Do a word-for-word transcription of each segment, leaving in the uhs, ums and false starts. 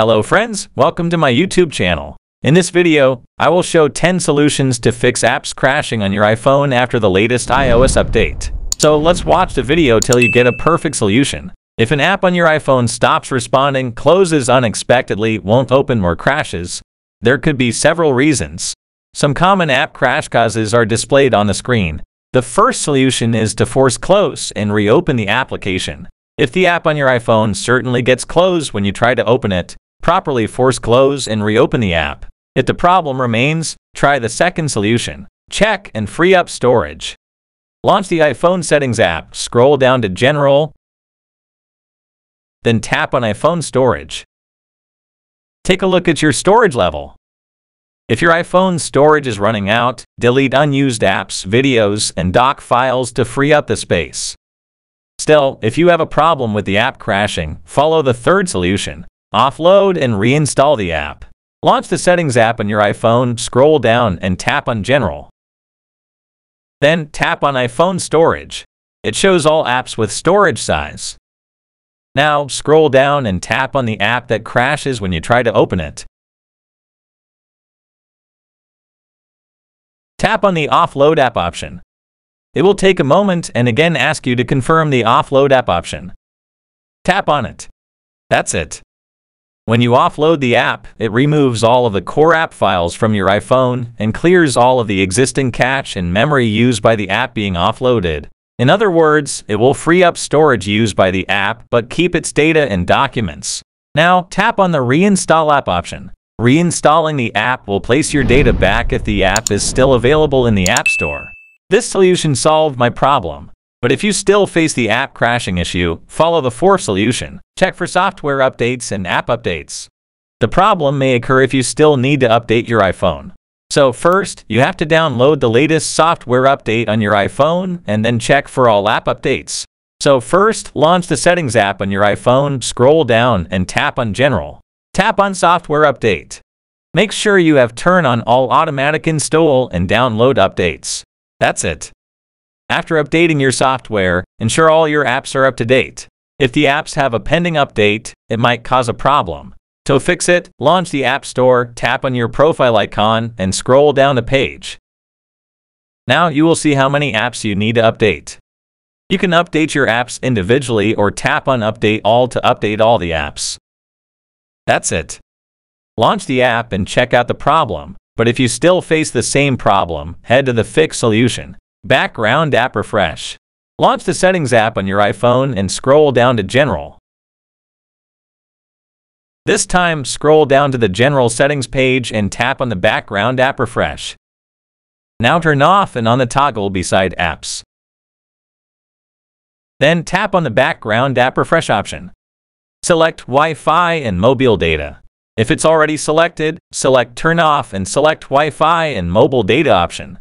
Hello friends, welcome to my YouTube channel. In this video, I will show ten solutions to fix apps crashing on your iPhone after the latest iOS update. So let's watch the video till you get a perfect solution. If an app on your iPhone stops responding, closes unexpectedly, won't open or crashes, there could be several reasons. Some common app crash causes are displayed on the screen. The first solution is to force close and reopen the application. If the app on your iPhone certainly gets closed when you try to open it, properly force close and reopen the app. If the problem remains, try the second solution. Check and free up storage. Launch the iPhone Settings app, scroll down to General, then tap on iPhone Storage. Take a look at your storage level. If your iPhone's storage is running out, delete unused apps, videos, and doc files to free up the space. Still, if you have a problem with the app crashing, follow the third solution. Offload and reinstall the app. Launch the Settings app on your iPhone, scroll down and tap on General. Then tap on iPhone Storage. It shows all apps with storage size. Now scroll down and tap on the app that crashes when you try to open it. Tap on the Offload app option. It will take a moment and again ask you to confirm the Offload app option. Tap on it. That's it. When you offload the app, it removes all of the core app files from your iPhone and clears all of the existing cache and memory used by the app being offloaded. In other words, it will free up storage used by the app but keep its data and documents. Now, tap on the Reinstall app option. Reinstalling the app will place your data back if the app is still available in the App Store. This solution solved my problem. But if you still face the app crashing issue, follow the fourth solution. Check for software updates and app updates. The problem may occur if you still need to update your iPhone. So first, you have to download the latest software update on your iPhone and then check for all app updates. So first, launch the Settings app on your iPhone, scroll down and tap on General. Tap on Software Update. Make sure you have turned on all automatic install and download updates. That's it. After updating your software, ensure all your apps are up to date. If the apps have a pending update, it might cause a problem. To fix it, launch the App Store, tap on your profile icon, and scroll down the page. Now you will see how many apps you need to update. You can update your apps individually or tap on Update All to update all the apps. That's it. Launch the app and check out the problem, but if you still face the same problem, head to the fix solution. Background app refresh. Launch the Settings app on your iPhone and scroll down to General. This time, scroll down to the General Settings page and tap on the Background app refresh. Now turn off and on the toggle beside Apps. Then tap on the Background app refresh option. Select Wi-Fi and mobile data. If it's already selected, select Turn off and select Wi-Fi and mobile data option.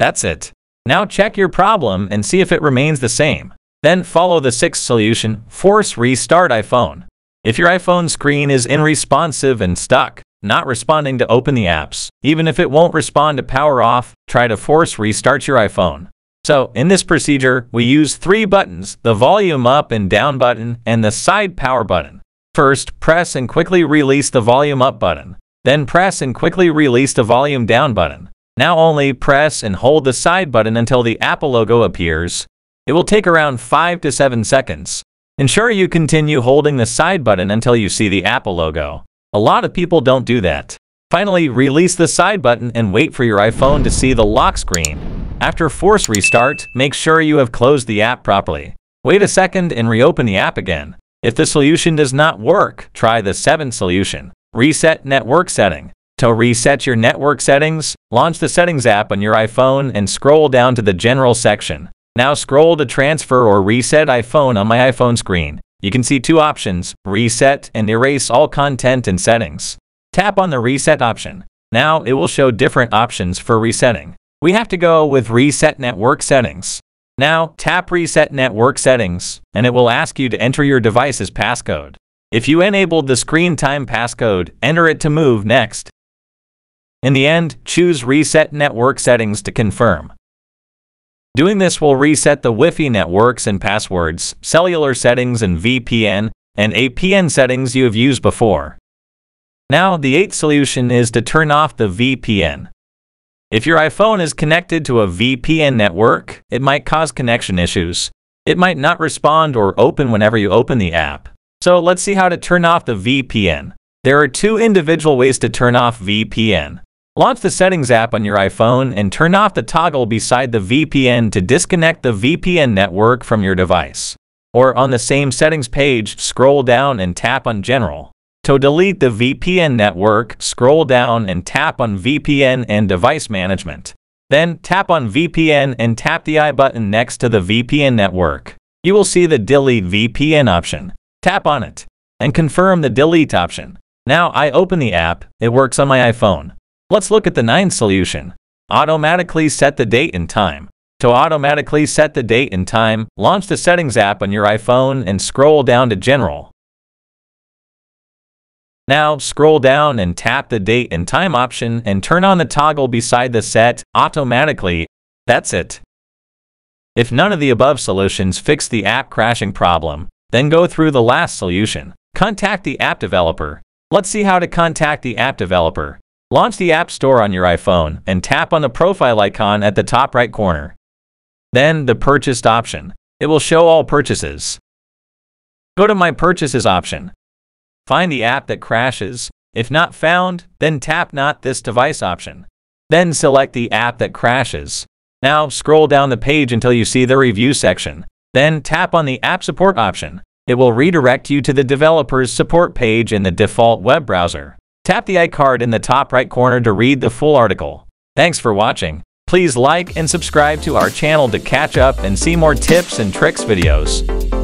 That's it. Now check your problem and see if it remains the same. Then follow the sixth solution, force restart iPhone. If your iPhone screen is unresponsive and stuck, not responding to open the apps, even if it won't respond to power off, try to force restart your iPhone. So in this procedure, we use three buttons, the volume up and down button and the side power button. First, press and quickly release the volume up button. Then press and quickly release the volume down button. Now only press and hold the side button until the Apple logo appears. It will take around five to seven seconds. Ensure you continue holding the side button until you see the Apple logo. A lot of people don't do that. Finally, release the side button and wait for your iPhone to see the lock screen. After force restart, make sure you have closed the app properly. Wait a second and reopen the app again. If the solution does not work, try the seventh solution. Reset network setting. To reset your network settings, launch the Settings app on your iPhone and scroll down to the General section. Now scroll to Transfer or Reset iPhone on my iPhone screen. You can see two options, Reset and Erase all content and settings. Tap on the Reset option. Now it will show different options for resetting. We have to go with Reset Network Settings. Now tap Reset Network Settings, and it will ask you to enter your device's passcode. If you enabled the screen time passcode, enter it to move next. In the end, choose Reset Network Settings to confirm. Doing this will reset the Wi-Fi networks and passwords, cellular settings and V P N, and A P N settings you have used before. Now, the eighth solution is to turn off the V P N. If your iPhone is connected to a V P N network, it might cause connection issues. It might not respond or open whenever you open the app. So let's see how to turn off the V P N. There are two individual ways to turn off V P N. Launch the Settings app on your iPhone and turn off the toggle beside the V P N to disconnect the V P N network from your device. Or on the same Settings page, scroll down and tap on General. To delete the V P N network, scroll down and tap on V P N and Device Management. Then tap on V P N and tap the I button next to the V P N network. You will see the Delete V P N option. Tap on it and confirm the Delete option. Now I open the app. It works on my iPhone. Let's look at the ninth solution. Automatically set the date and time. To automatically set the date and time, launch the Settings app on your iPhone and scroll down to General. Now, scroll down and tap the date and time option and turn on the toggle beside the Set Automatically. That's it. If none of the above solutions fix the app crashing problem, then go through the last solution. Contact the app developer. Let's see how to contact the app developer. Launch the App Store on your iPhone and tap on the profile icon at the top right corner. Then the Purchased option. It will show all purchases. Go to My Purchases option. Find the app that crashes. If not found, then tap Not This Device option. Then select the app that crashes. Now scroll down the page until you see the Review section. Then tap on the App Support option. It will redirect you to the developer's support page in the default web browser. Tap the iCard in the top right corner to read the full article. Thanks for watching. Please like and subscribe to our channel to catch up and see more tips and tricks videos.